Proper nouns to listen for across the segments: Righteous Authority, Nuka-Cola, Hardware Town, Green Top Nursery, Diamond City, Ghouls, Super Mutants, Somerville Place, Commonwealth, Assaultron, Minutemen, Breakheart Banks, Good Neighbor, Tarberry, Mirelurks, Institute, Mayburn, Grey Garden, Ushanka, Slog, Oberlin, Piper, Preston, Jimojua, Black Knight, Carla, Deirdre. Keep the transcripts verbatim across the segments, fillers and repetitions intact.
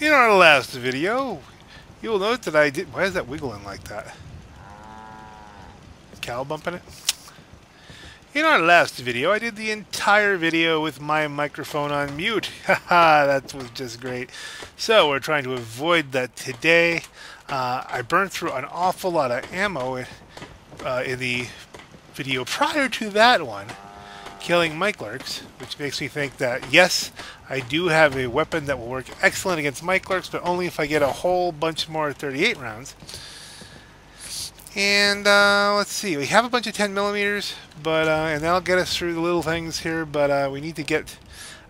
In our last video, you'll note that I did... Why is that wiggling like that? Cow bumping it? In our last video, I did the entire video with my microphone on mute. Haha, that was just great. So, we're trying to avoid that today. Uh, I burned through an awful lot of ammo in, uh, in the video prior to that one, killing Mirelurks, which makes me think that, yes, I do have a weapon that will work excellent against Mirelurks, but only if I get a whole bunch more thirty-eight rounds. And uh, let's see, we have a bunch of ten millimeters, but uh, and that'll get us through the little things here. But uh, we need to get.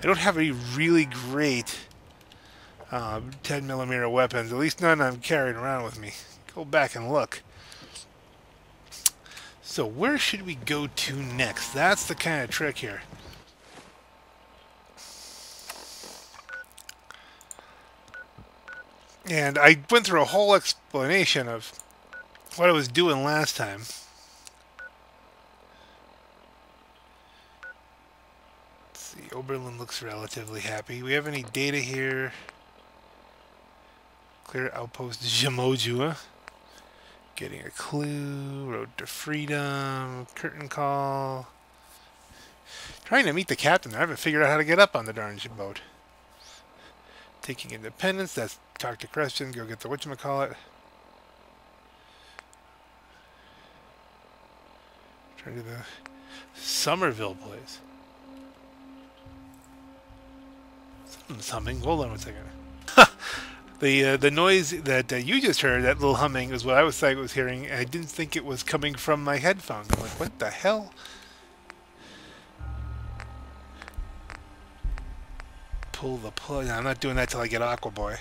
I don't have any really great uh, ten millimeter weapons, at least none I'm carrying around with me. Go back and look. So where should we go to next? That's the kind of trick here. And I went through a whole explanation of what I was doing last time. Let's see, Oberlin looks relatively happy. We have any data here? Clear outpost Jimojua. Getting a clue. Road to freedom. Curtain call. Trying to meet the captain. I haven't figured out how to get up on the darn boat. Taking independence. That's talk to Preston. Go get the whatchamacallit. Trying to the Somerville Place. Something's humming. Hold on one second. Ha! The, uh, the noise that uh, you just heard, that little humming, is what I was, I was hearing, and I didn't think it was coming from my headphones. I'm like, what the hell? Pull the plug. No, I'm not doing that till I get Aqua Boy.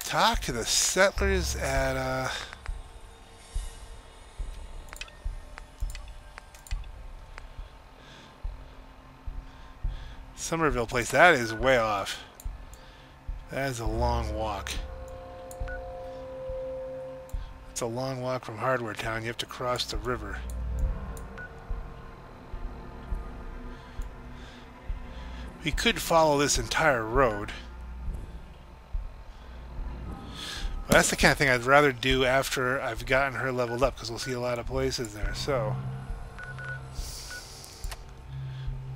Talk to the settlers at... Uh... Somerville Place. That is way off. That is a long walk. It's a long walk from Hardware Town. You have to cross the river. We could follow this entire road. But that's the kind of thing I'd rather do after I've gotten her leveled up, because we'll see a lot of places there. So,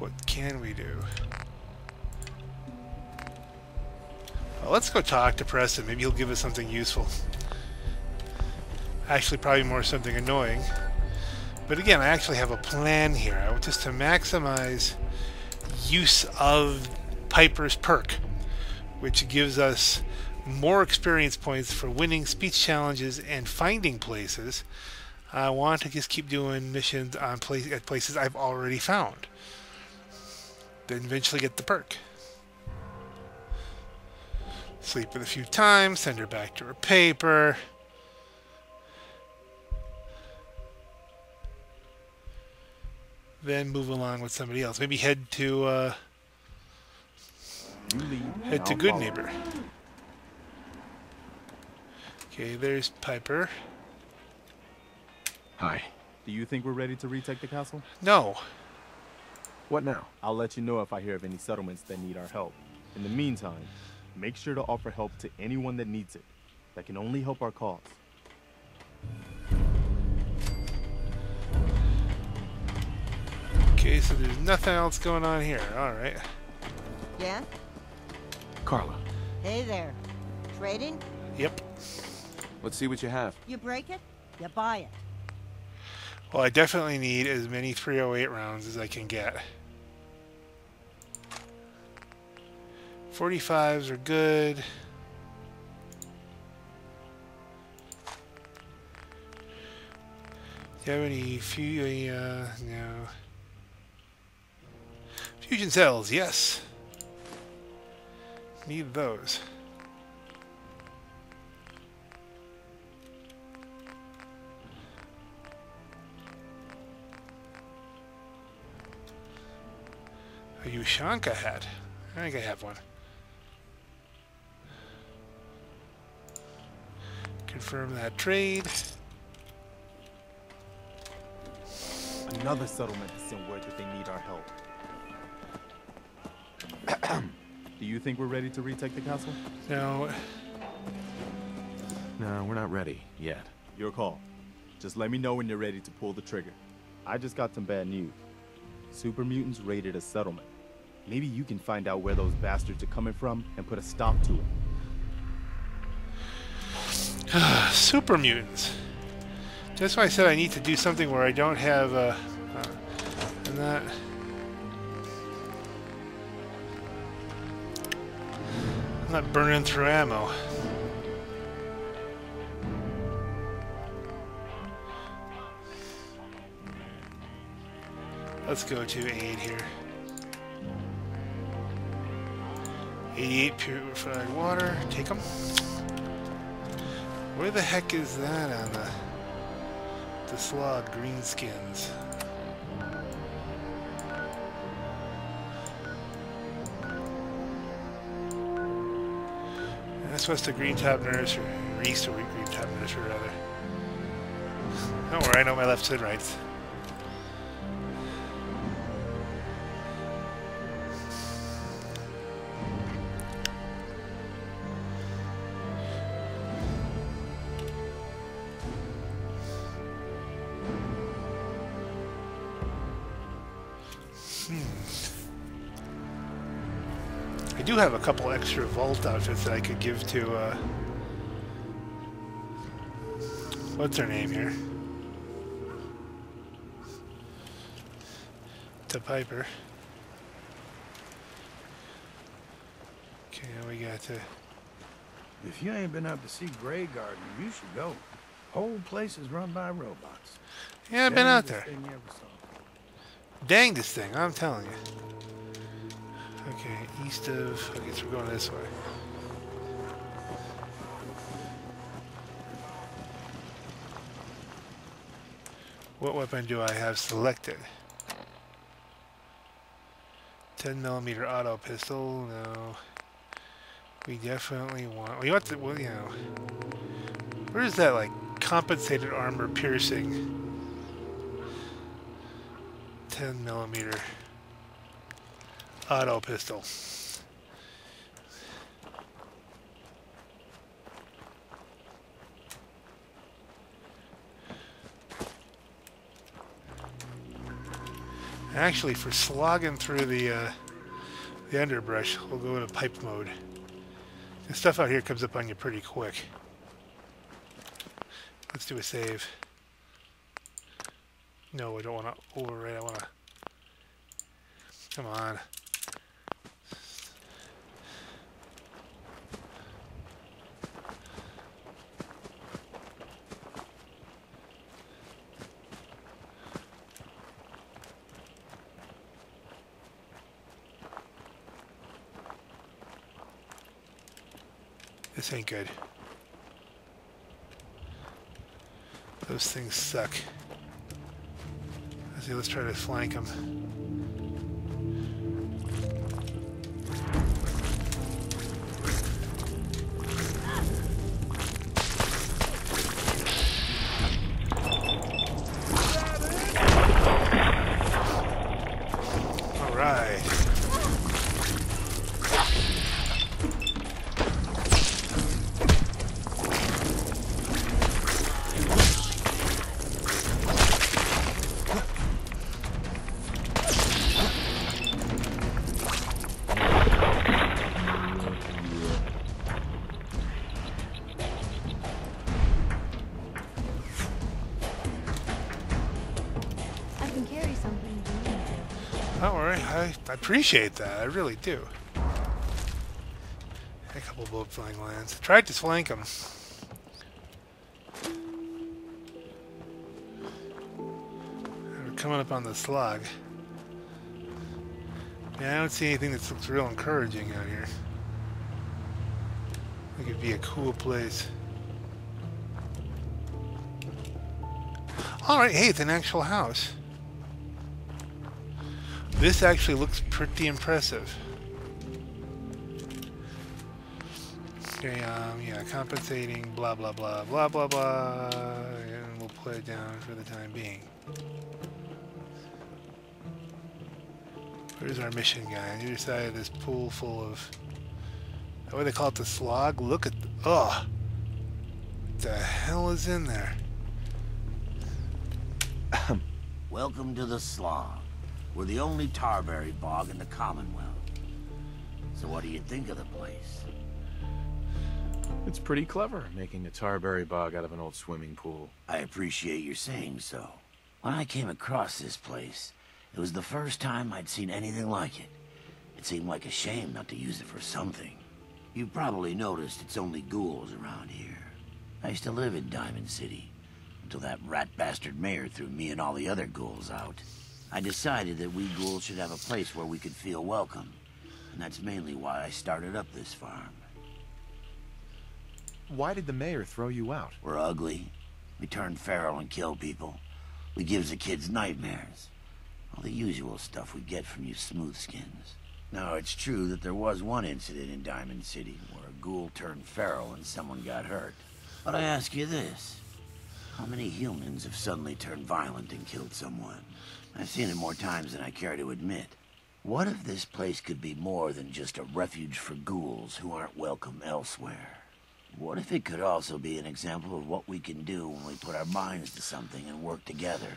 what can we do? Well, let's go talk to Preston. Maybe he'll give us something useful. Actually, probably more something annoying. But again, I actually have a plan here, just to maximize use of Piper's perk, which gives us more experience points for winning speech challenges and finding places. I want to just keep doing missions on place at places I've already found, then eventually get the perk. Sleep with a few times, send her back to her paper. Then move along with somebody else. Maybe head to uh, head to Good Neighbor. Okay, there's Piper. Hi. Do you think we're ready to retake the castle? No. What now? I'll let you know if I hear of any settlements that need our help. In the meantime, make sure to offer help to anyone that needs it. That can only help our cause. Okay, so there's nothing else going on here. All right. Yeah? Carla. Hey there. Trading? Yep. Let's see what you have. You break it, you buy it. Well, I definitely need as many three oh eight rounds as I can get. forty-fives are good. Do you have any few? Uh, no. Fusion cells, yes. Need those. A Ushanka hat. I think I have one. Confirm that trade. Another settlement is in word that they need our help. Do you think we're ready to retake the castle? No. No, we're not ready yet. Your call. Just let me know when you're ready to pull the trigger. I just got some bad news. Super mutants raided a settlement. Maybe you can find out where those bastards are coming from and put a stop to it. Super mutants. That's why I said I need to do something where I don't have uh, uh, I'm not. I'm not burning through ammo. Let's go to aid here. eighty-eight purified water. Take them. Where the heck is that on the the slog green skins? That's what's the Green Top Nursery. East or Green Top Nursery rather. Don't worry, I know my lefts and rights. I do have a couple extra vault outfits that I could give to, uh, what's her name here? To Piper. Okay, now we got to... If you ain't been up to see Grey Garden, you should go. Whole place is run by robots. Yeah, I've been out there. Dang this thing, I'm telling you. Okay, east of... Okay, so we're going this way. What weapon do I have selected? ten millimeter auto pistol? No. We definitely want... We want to... Well, you know... Where is that, like, compensated armor piercing? ten millimeter... auto pistol. Actually, for slogging through the uh, the underbrush, we'll go into pipe mode. The stuff out here comes up on you pretty quick. Let's do a save. No, I don't want to overwrite. I want to. Come on. This ain't good. Those things suck. Let's see, let's try to flank them. All right. Appreciate that, I really do. A couple boat flying lands. Tried to flank them. We're coming up on the slog. Yeah, I don't see anything that looks real encouraging out here. It could be a cool place. Alright, hey, it's an actual house. This actually looks pretty impressive. Okay, um, yeah, compensating, blah, blah, blah, blah, blah, blah, and we'll play it down for the time being. Where's our mission guy? On the other side of this pool full of... what do they call it? The slog? Look at... ugh! What the hell is in there? Welcome to the Slog. We're the only Tarberry bog in the Commonwealth. So what do you think of the place? It's pretty clever, making a Tarberry bog out of an old swimming pool. I appreciate your saying so. When I came across this place, it was the first time I'd seen anything like it. It seemed like a shame not to use it for something. You probably noticed it's only ghouls around here. I used to live in Diamond City. Until that rat bastard mayor threw me and all the other ghouls out. I decided that we ghouls should have a place where we could feel welcome. And that's mainly why I started up this farm. Why did the mayor throw you out? We're ugly. We turn feral and kill people. We gives the kids nightmares. All the usual stuff we get from you smooth skins. Now, it's true that there was one incident in Diamond City where a ghoul turned feral and someone got hurt. But I ask you this. How many humans have suddenly turned violent and killed someone? I've seen it more times than I care to admit. What if this place could be more than just a refuge for ghouls who aren't welcome elsewhere? What if it could also be an example of what we can do when we put our minds to something and work together?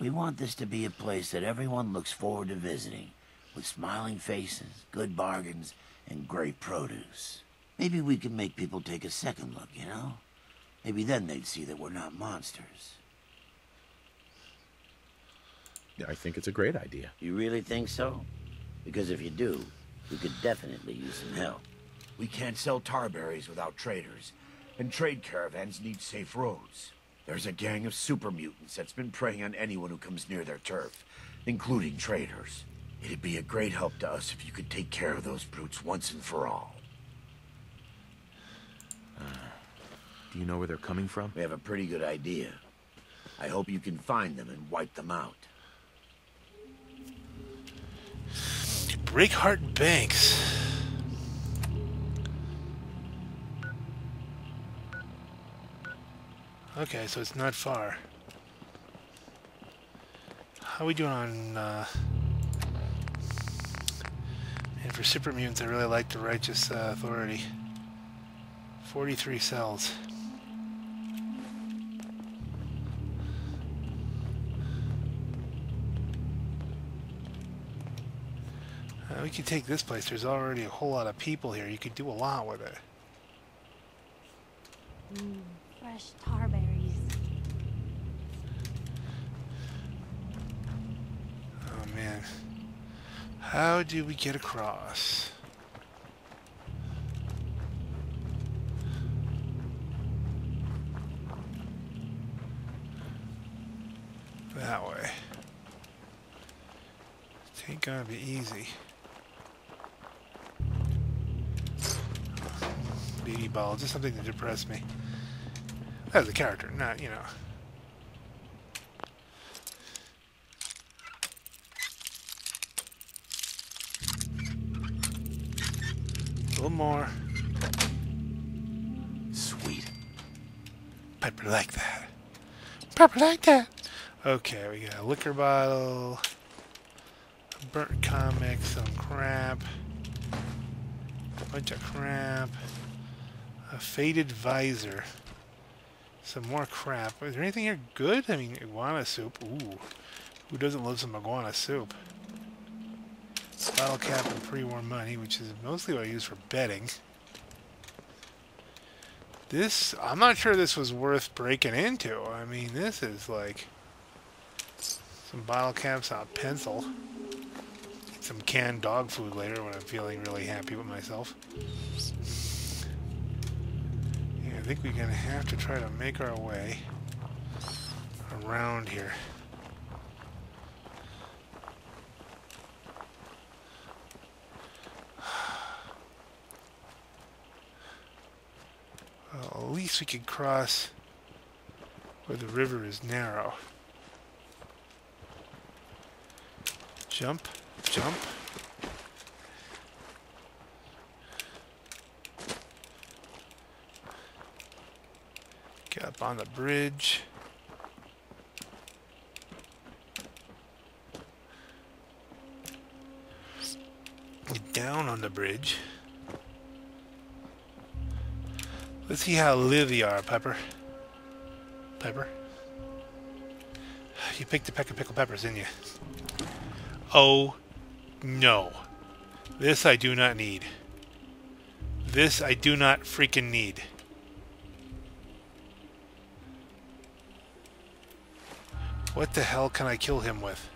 We want this to be a place that everyone looks forward to visiting, with smiling faces, good bargains, and great produce. Maybe we can make people take a second look, you know? Maybe then they'd see that we're not monsters. Yeah, I think it's a great idea. You really think so? Because if you do, we could definitely use some help. We can't sell Tarberries without traders, and trade caravans need safe roads. There's a gang of super mutants that's been preying on anyone who comes near their turf, including traders. It'd be a great help to us if you could take care of those brutes once and for all. Uh. Do you know where they're coming from? We have a pretty good idea. I hope you can find them and wipe them out. Breakheart Banks. Okay, so it's not far. How are we doing on... Uh... and for super mutants, I really like the Righteous uh, Authority. forty-three cells. We could take this place. There's already a whole lot of people here. You could do a lot with it. Mm, fresh tarberries. Oh man. How do we get across? That way. It ain't gonna be easy. Baby ball, just something to depress me. As a character, not, you know. A little more. Sweet. Piper like that. Piper like that. Okay, we got a liquor bottle, a burnt comic, some crap, a bunch of crap. A faded visor. Some more crap. Is there anything here good? I mean, iguana soup. Ooh. Who doesn't love some iguana soup? Bottle cap and pre-war money, which is mostly what I use for betting. This... I'm not sure this was worth breaking into. I mean, this is like... some bottle caps, a pencil. Get some canned dog food later when I'm feeling really happy with myself. I think we're gonna have to try to make our way around here. Well, at least we could cross where the river is narrow. Jump, jump. Up on the bridge. down on the bridge. Let's see how lively you are, Piper. Piper? You picked a peck of pickled peppers, didn't you? Oh, no. This I do not need. This I do not freaking need. What the hell can I kill him with?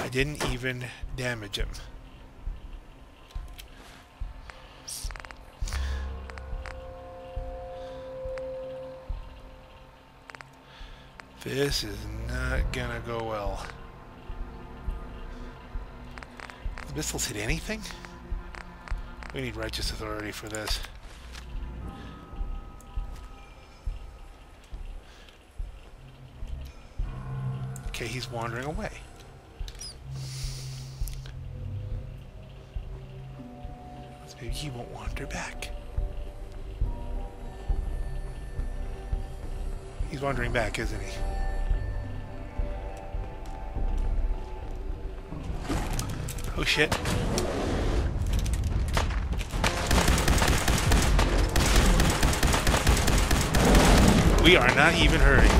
I didn't even damage him. This is not gonna go well. The missiles hit anything? We need Righteous Authority for this. Okay, he's wandering away. So maybe he won't wander back. He's wandering back, isn't he? Oh shit. We are not even hurting.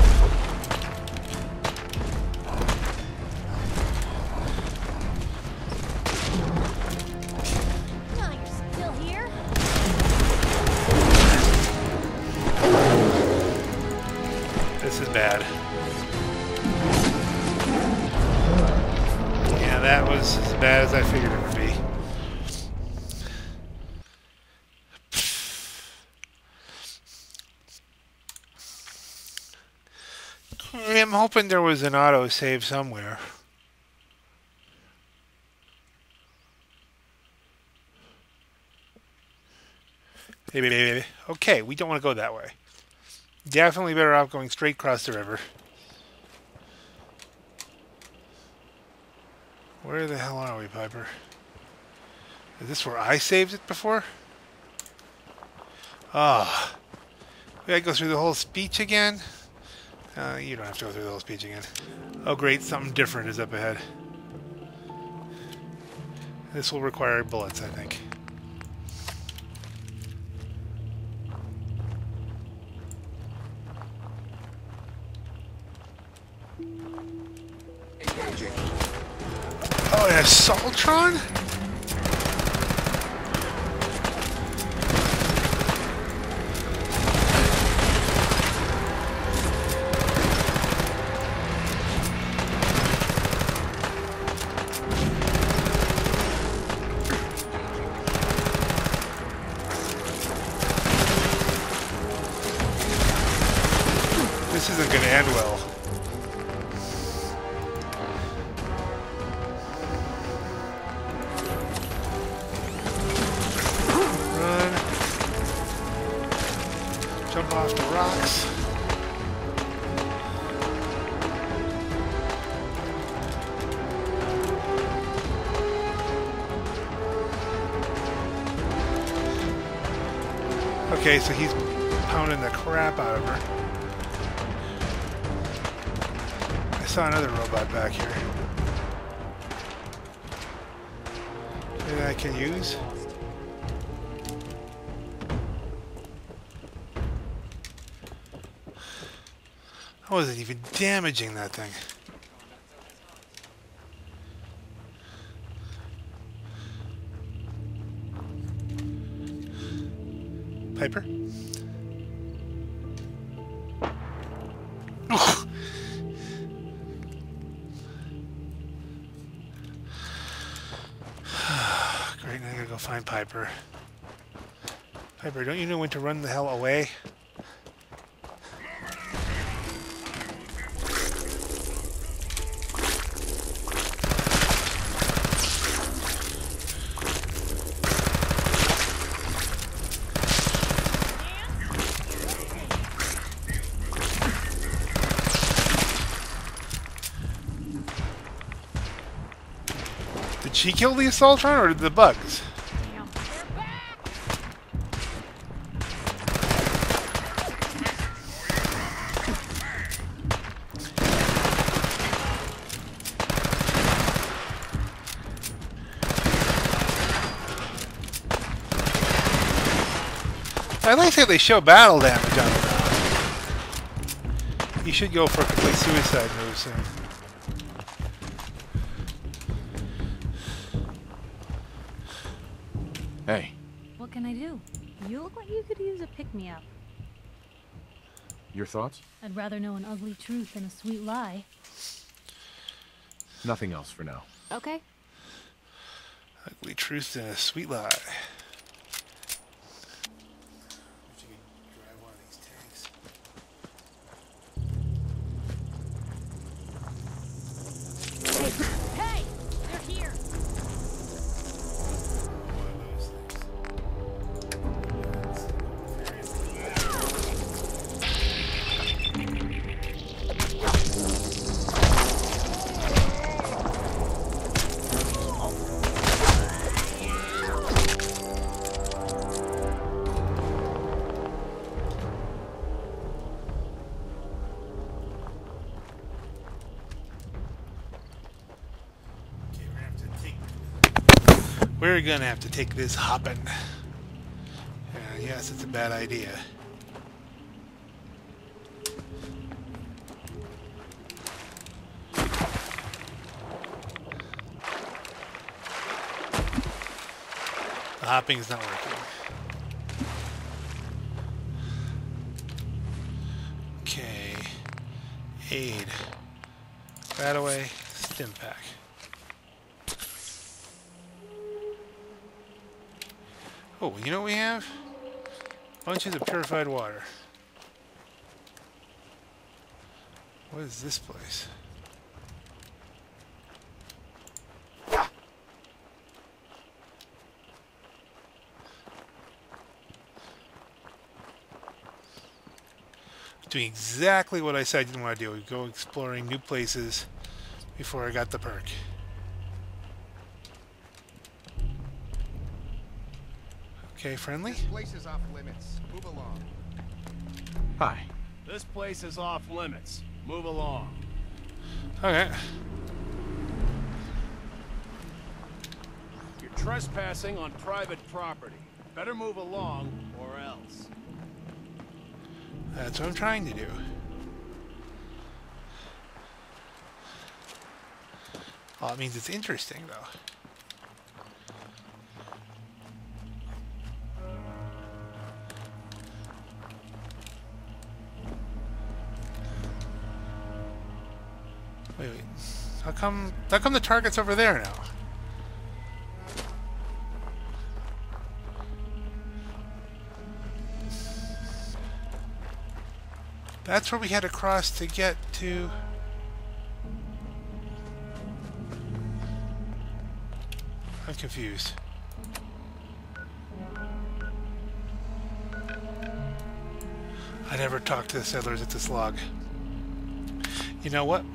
No, you're still here. This is bad. Yeah, that was as bad as I figured it would be. I'm hoping there was an auto save somewhere. Maybe, maybe. Okay, we don't want to go that way. Definitely better off going straight across the river. Where the hell are we, Piper? Is this where I saved it before? Ah. Oh. We gotta go through the whole speech again? Uh, you don't have to go through the whole speech again. Oh great, something different is up ahead. This will require bullets, I think. Oh, an Assaultron? This isn't going to end well. Okay, so he's pounding the crap out of her. I saw another robot back here. That I can use. I wasn't even damaging that thing. Piper? Oh. Great, now I gotta go find Piper. Piper, don't you know when to run the hell away? Did she kill the Assaultron or the bugs? Damn. I like that they show battle damage on the mouse. You should go for a complete suicide move soon. Hey. What can I do? You look like you could use a pick-me-up. Your thoughts? I'd rather know an ugly truth than a sweet lie. Nothing else for now. Okay. Ugly truth than a sweet lie. We're gonna have to take this hopping. Uh, yes, it's a bad idea. The hopping is not working. Okay. Aid. Right away, stim pack. Oh, you know what we have? Bunches of purified water. What is this place? Doing exactly what I said I didn't want to do. We go exploring new places before I got the perk. Okay, friendly. This place is off limits. Move along. Hi. This place is off limits. Move along. Okay. You're trespassing on private property. Better move along or else. That's what I'm trying to do. Well, it means it's interesting, though. Wait, wait. How come, how come the target's over there now? That's where we had to cross to get to... I'm confused. I never talked to the settlers at the Slog. You know what?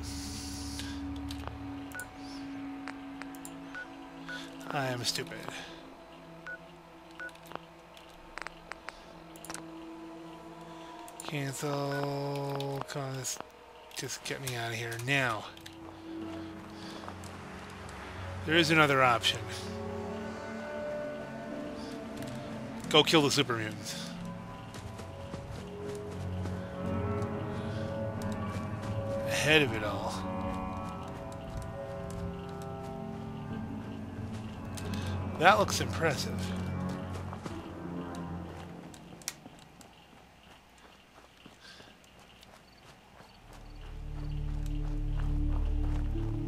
I am stupid. Cancel. Cause just get me out of here now. There is another option. Go kill the super mutants. Ahead of it all. That looks impressive.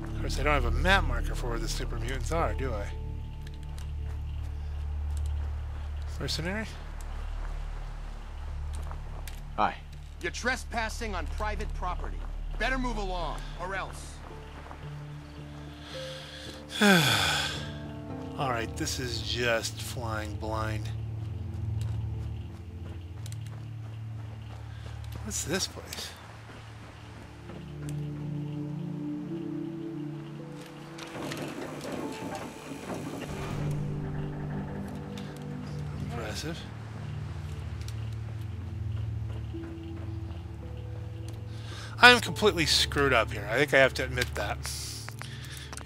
Of course, I don't have a map marker for where the super mutants are, do I? Mercenary? Hi. You're trespassing on private property. Better move along, or else. Alright, this is just flying blind. What's this place? Impressive. I'm completely screwed up here. I think I have to admit that.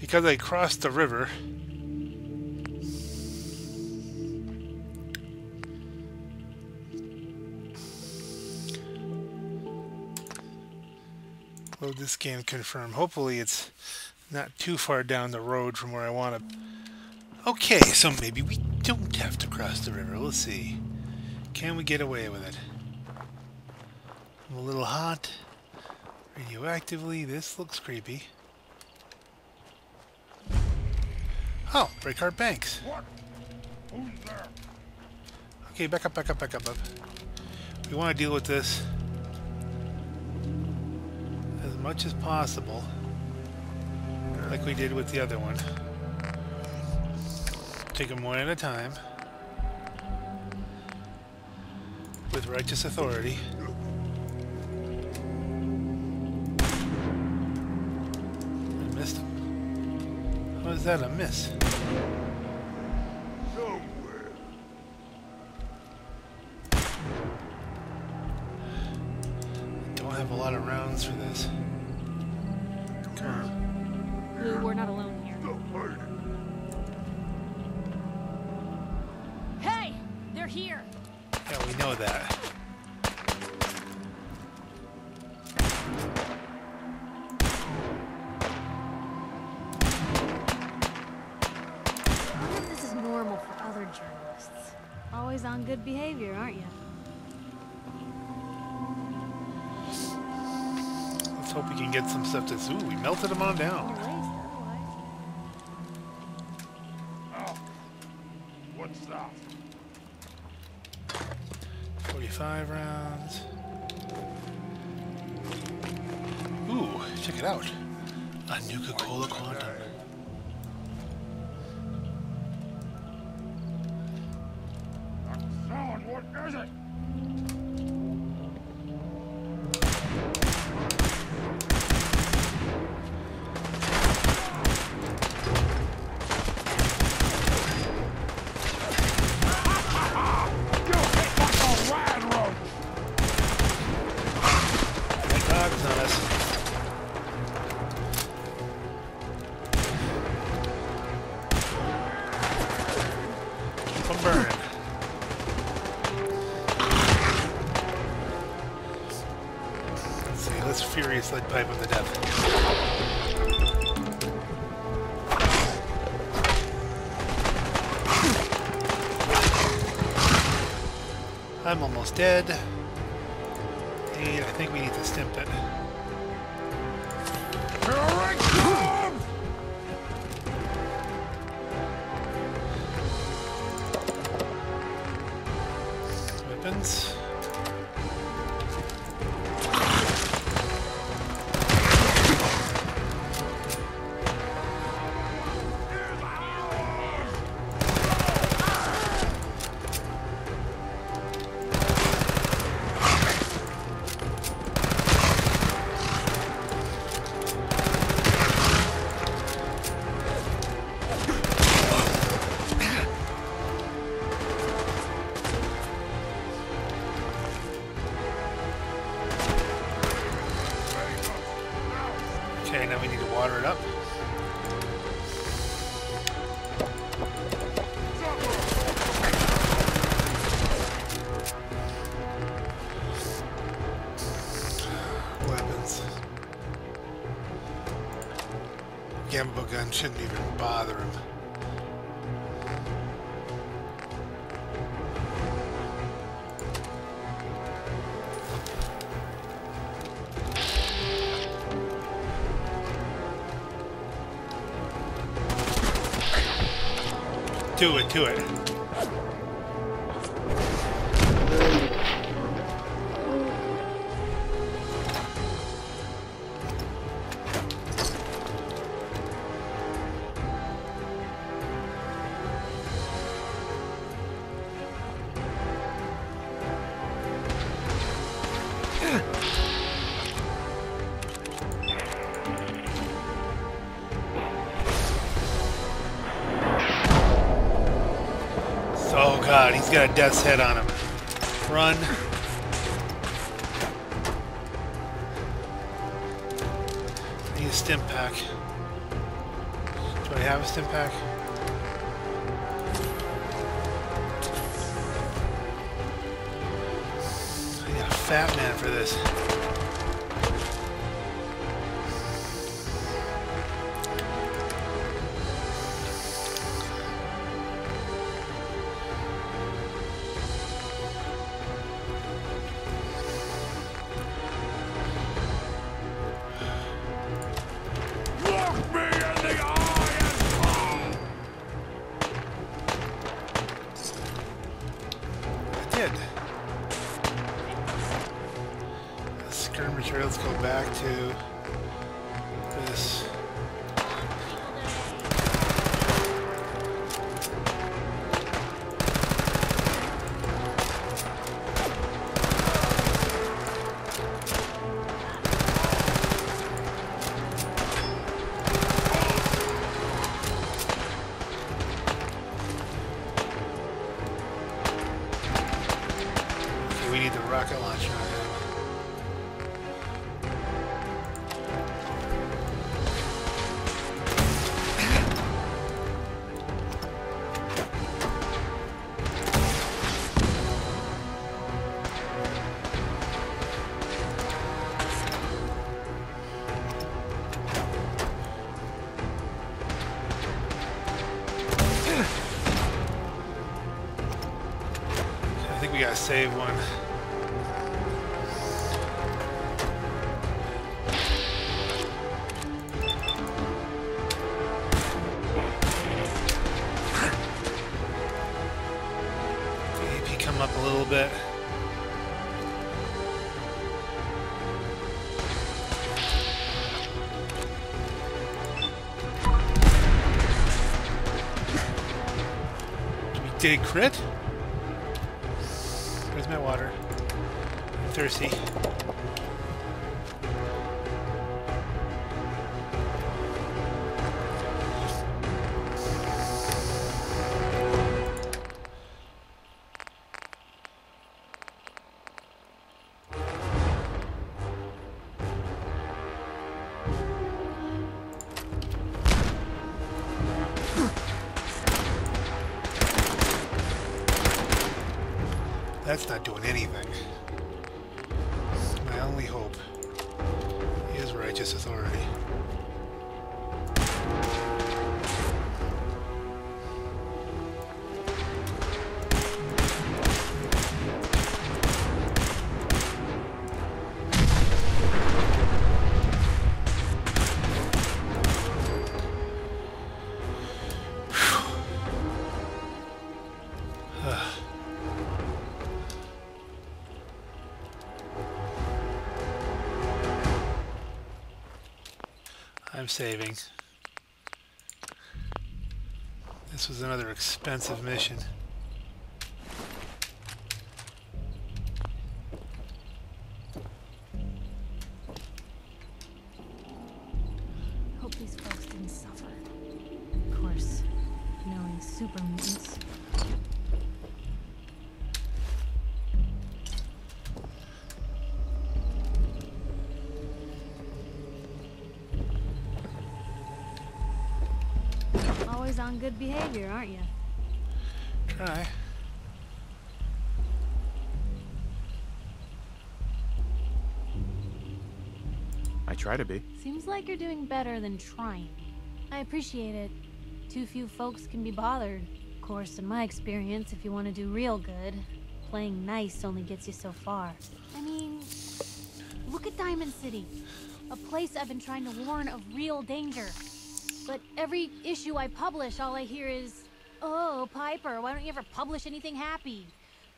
Because I crossed the river... load this game, confirm. Hopefully it's not too far down the road from where I want to. Okay, so maybe we don't have to cross the river. Let's see. Can we get away with it? I'm a little hot. Radioactively, this looks creepy. Oh, Breakheart Banks. What? Who's there? Okay, back up, back up, back up, up. We want to deal with this as much as possible, like we did with the other one. Take them one at a time with Righteous Authority. I missed him. How is that a miss? A lot of rounds for this. Come on. Lou, we're not alone here. Hey! They're here! Yeah, we know that. I wonder if this is normal for other journalists. Always on good behavior, aren't you? Hope we can get some stuff that's... Ooh, we melted them on down. Oh, what's that? forty-five rounds. Ooh, check it out. A Nuka-Cola Quantum. What is it? Sled Piper to death. I'm almost dead. And I think we need to stimp it. Weapons. Gambo gun shouldn't even bother him. Do it, do it. God, he's got a death's head on him. Run. I need a stim pack. Do I have a stim pack? I need a fat man for this. return material. Let's go back to this. Save one. A P come up a little bit. We did crit? My water. I'm thirsty. That's not doing anything. My only hope is Righteous Authority. Saving. This was another expensive mission. Hope these folks didn't suffer. Of course, knowing super mutants. On good behavior, aren't you? Try. I try to be. Seems like you're doing better than trying. I appreciate it. Too few folks can be bothered. Of course, in my experience, if you want to do real good, playing nice only gets you so far. I mean, look at Diamond City. A place I've been trying to warn of real danger. But every issue I publish, all I hear is, oh, Piper, why don't you ever publish anything happy?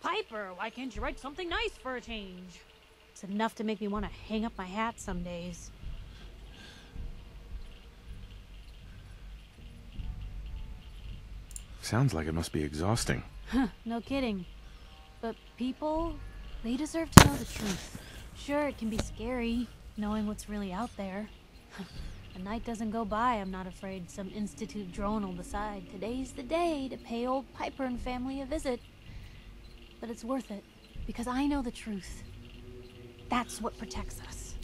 Piper, why can't you write something nice for a change? It's enough to make me want to hang up my hat some days. Sounds like it must be exhausting. Huh, no kidding. But people, they deserve to know the truth. Sure, it can be scary, knowing what's really out there. A night doesn't go by, I'm not afraid some Institute drone will decide today's the day to pay old Piper and family a visit. But it's worth it, because I know the truth. That's what protects us.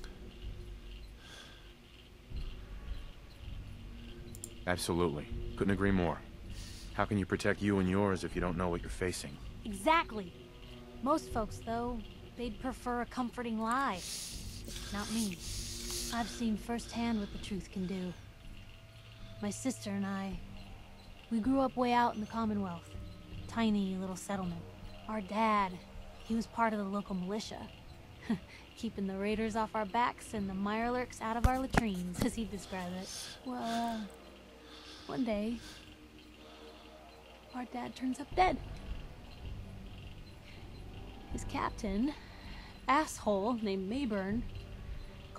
Absolutely. Couldn't agree more. How can you protect you and yours if you don't know what you're facing? Exactly. Most folks, though, they'd prefer a comforting lie. Not me. I've seen firsthand what the truth can do. My sister and I, we grew up way out in the Commonwealth. Tiny little settlement. Our dad, he was part of the local militia. Keeping the raiders off our backs and the Mirelurks out of our latrines, as he'd describe it. Well, uh, one day, our dad turns up dead. His captain, asshole named Mayburn,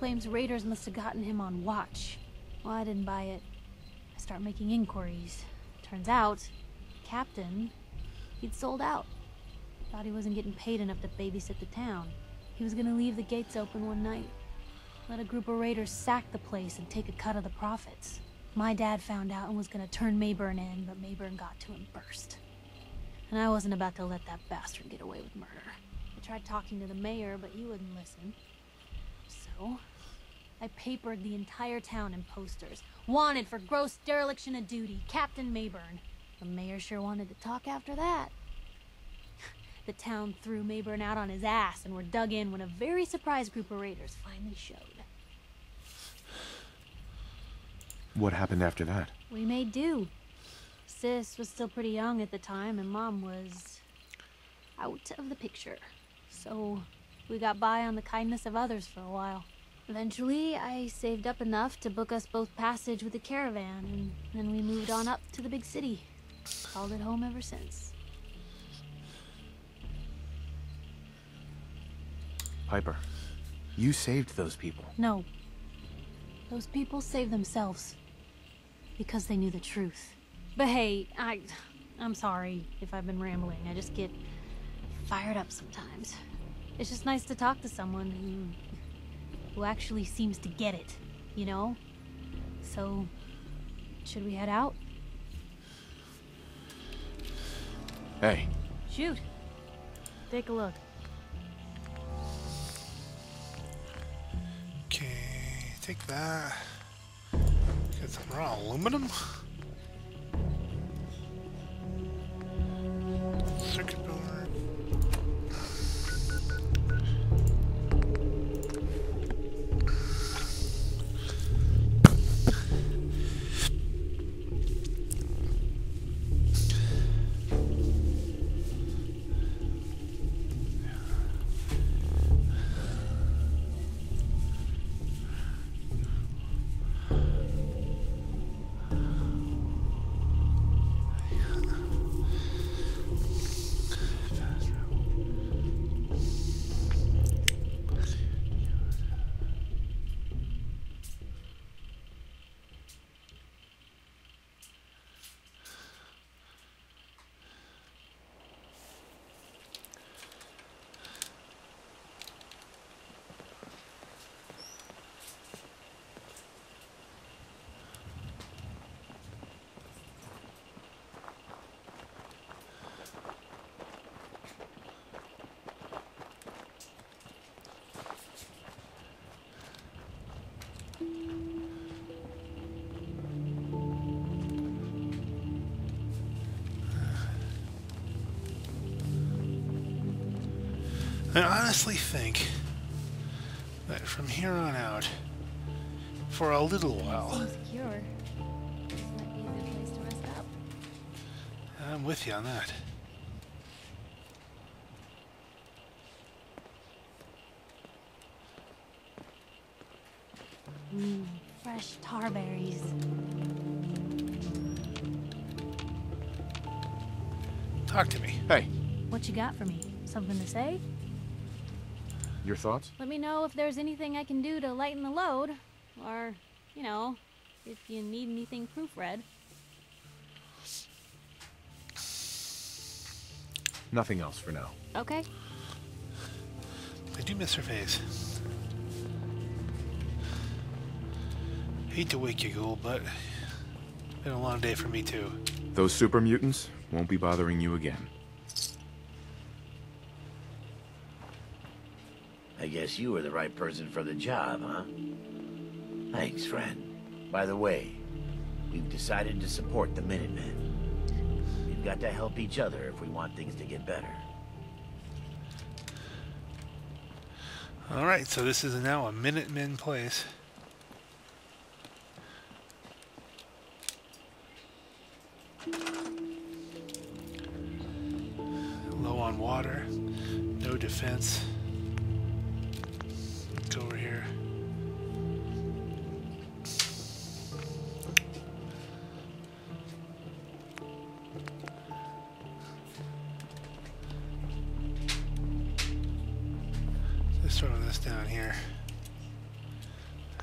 claims raiders must have gotten him on watch. Well, I didn't buy it. I start making inquiries. Turns out, Captain, he'd sold out. Thought he wasn't getting paid enough to babysit the town. He was gonna leave the gates open one night. Let a group of raiders sack the place and take a cut of the profits. My dad found out and was gonna turn Mayburn in, but Mayburn got to him first. And I wasn't about to let that bastard get away with murder. I tried talking to the mayor, but he wouldn't listen. So, I papered the entire town in posters. Wanted for gross dereliction of duty, Captain Mayburn. The mayor sure wanted to talk after that. The town threw Mayburn out on his ass and were dug in when a very surprised group of raiders finally showed. What happened after that? We made do. Sis was still pretty young at the time, and Mom was out of the picture. So we got by on the kindness of others for a while. Eventually, I saved up enough to book us both passage with a caravan, and then we moved on up to the big city. Called it home ever since. Piper, you saved those people. No. Those people saved themselves. Because they knew the truth. But hey, I, I'm sorry if I've been rambling. I just get fired up sometimes. It's just nice to talk to someone who, who actually seems to get it, you know? So, should we head out? Hey. Shoot. Take a look. Okay, take that. Get some raw aluminum. Circuit builder. I honestly think that from here on out, for a little while, I'm with you on that. Mm, fresh tarberries. Talk to me. Hey. What you got for me? Something to say? Your thoughts? Let me know if there's anything I can do to lighten the load, or, you know, if you need anything proofread. Nothing else for now. Okay. I do miss her face. Hate to wake you, Ghoul, but it's been a long day for me too. Those super mutants won't be bothering you again. I guess you were the right person for the job, huh? Thanks, friend. By the way, we've decided to support the Minutemen. We've got to help each other if we want things to get better. Alright, so this is now a Minutemen place. Low on water, no defense.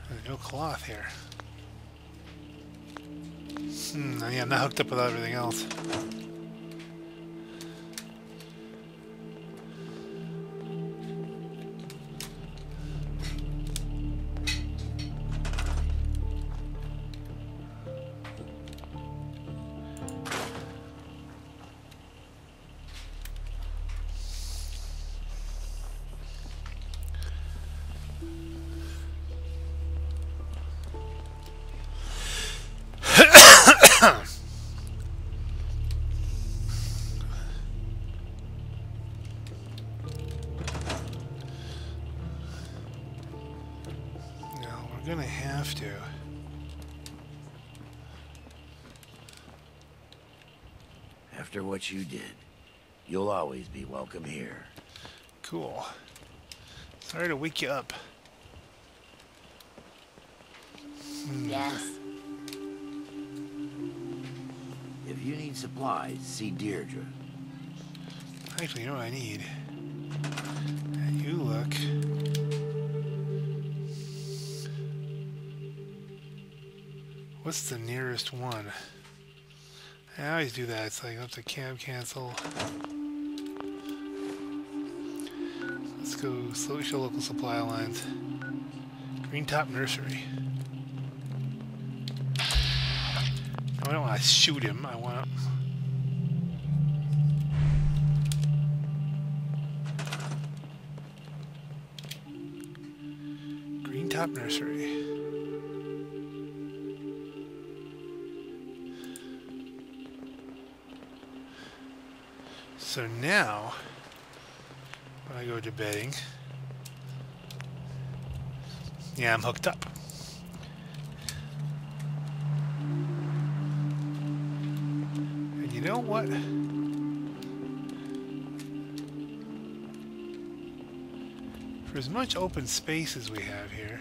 There's no cloth here. Hmm, yeah, I'm not hooked up with everything else. What you did. You'll always be welcome here. Cool. Sorry to wake you up. Yes. If you need supplies, see Deirdre. Actually, you know what I need? And you look... What's the nearest one? I always do that. It's like up to cab cancel. Let's go social local supply lines. Green Top Nursery. I don't want to shoot him. I want. Green Top Nursery. So now, when I go to bedding, yeah, I'm hooked up. And you know what? For as much open space as we have here,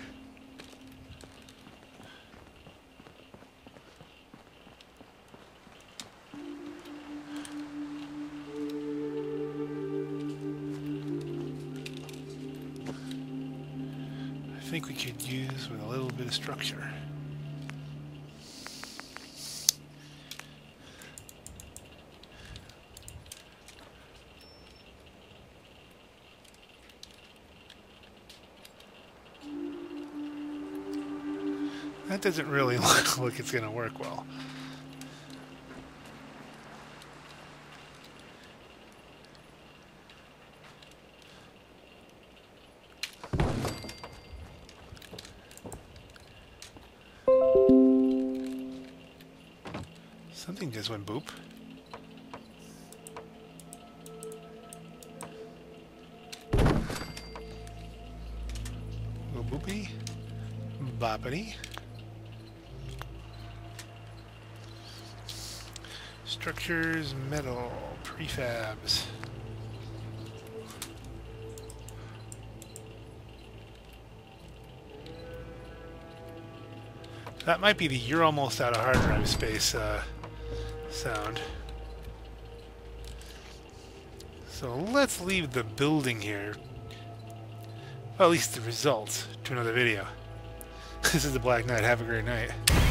I think we could use with a little bit of structure. That doesn't really look like it's going to work well. Just went boop. Go boopy, boppity. Structures, metal, prefabs. That might be the "you're almost out of hard drive space" uh, sound. So let's leave the building here, well, at least the results, to another video. This is the Black Knight. Have a great night.